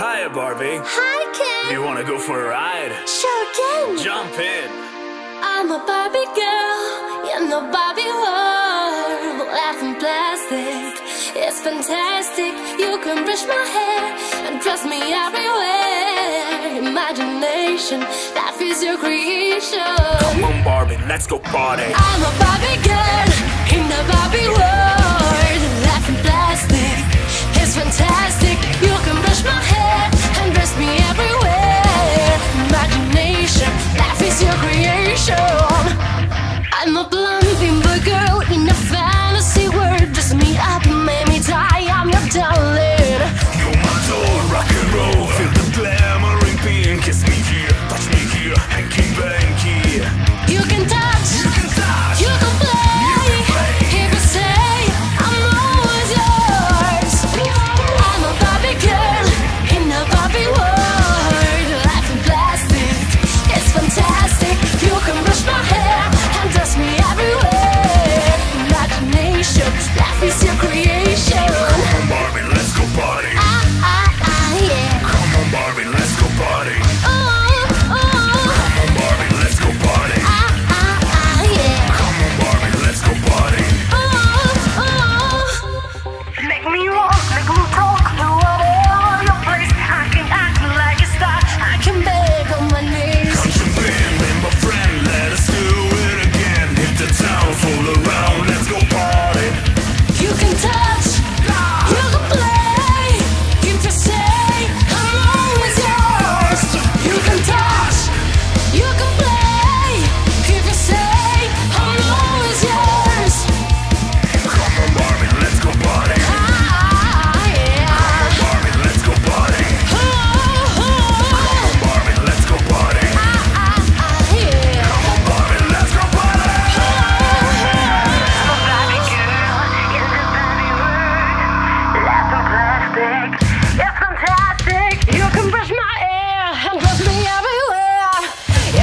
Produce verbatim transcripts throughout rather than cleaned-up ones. Hiya, Barbie. Hi, Ken. You want to go for a ride? Sure can. Jump in. I'm a Barbie girl in the Barbie world. Life in plastic, it's fantastic. You can brush my hair and dress me everywhere. Imagination, life is your creation. Come on, Barbie, let's go party. I'm a Barbie girl in the Barbie world. Life in plastic, it's fantastic. You can brush my hair and dress me everywhere. Imagination, life is your creation. I'm a blonde bimbo girl in a fantasy world. Dress me up, make me die, I'm your darling. You're my door, rock and roll. Feel the glamour in pink. Kiss me here, touch me here, hanky panky. You can touch, you can touch, you can play, you can play. If you say, I'm always yours. I'm a Barbie girl in a Barbie world. Life in plastic, it's fantastic. You can brush my hair and dress me everywhere. Imagination, life is your creation. Come on, Barbie, let's go party. Ah, ah, ah, yeah. Come on, Barbie, let's go party. Oh, oh, oh. Come on, Barbie, let's go party. Ah, ah, ah, yeah. Come on, Barbie, let's go party. Oh, oh. Make me walk, make me talk, do whatever you please. I can act like a star, I can beg on my knees. Come to me, be my friend, let us do it again. Hit the town, fool around, let's go party. You can touch, you can play. You can say, I'm always yours. You can touch, you can play. You can say, I'm always yours. Come on, Barbie, let's go party. Ah, yeah. Come on, Barbie, let's go party. Oh, oh, Come on, Barbie, let's go party. ah, ah, ah, yeah. Come on, Barbie, let's go party. I'm a Barbie girl in the Barbie world. Life in plastic, it's fantastic. You can brush my hair and dress me everywhere.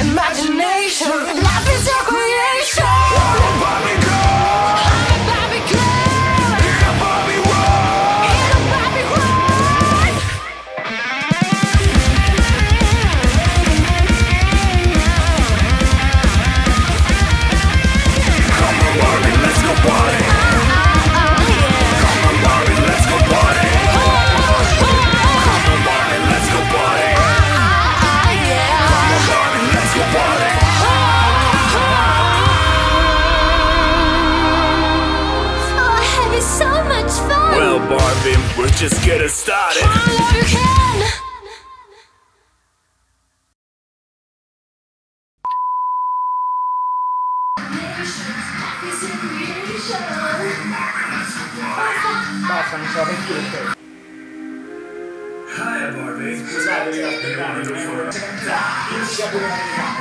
Imagination, life is your creation. I'm a Barbie girl I'm a Barbie girl in the Barbie world. in a Barbie world. Come on, Barbie, let's go party. Ah, ah, yeah. Come on, Barbie, let's go party. Come on, Barbie, let's go party. Ah, ah, yeah. Come on, Barbie, let's go party. Oh, I'm having so much fun. Well, Barbie, we're just getting started. I love you, Ken. Hiya, Barbie.